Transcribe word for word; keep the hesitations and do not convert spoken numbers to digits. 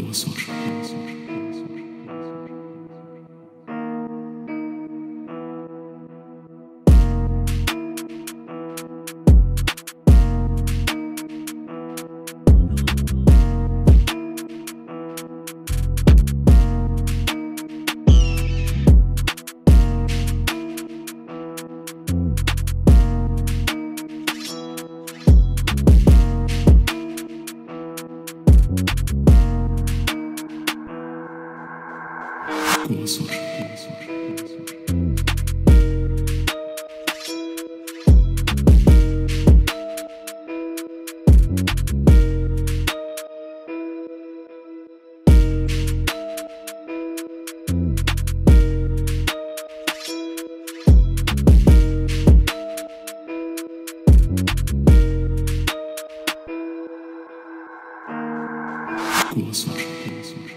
حوصر وصول وصول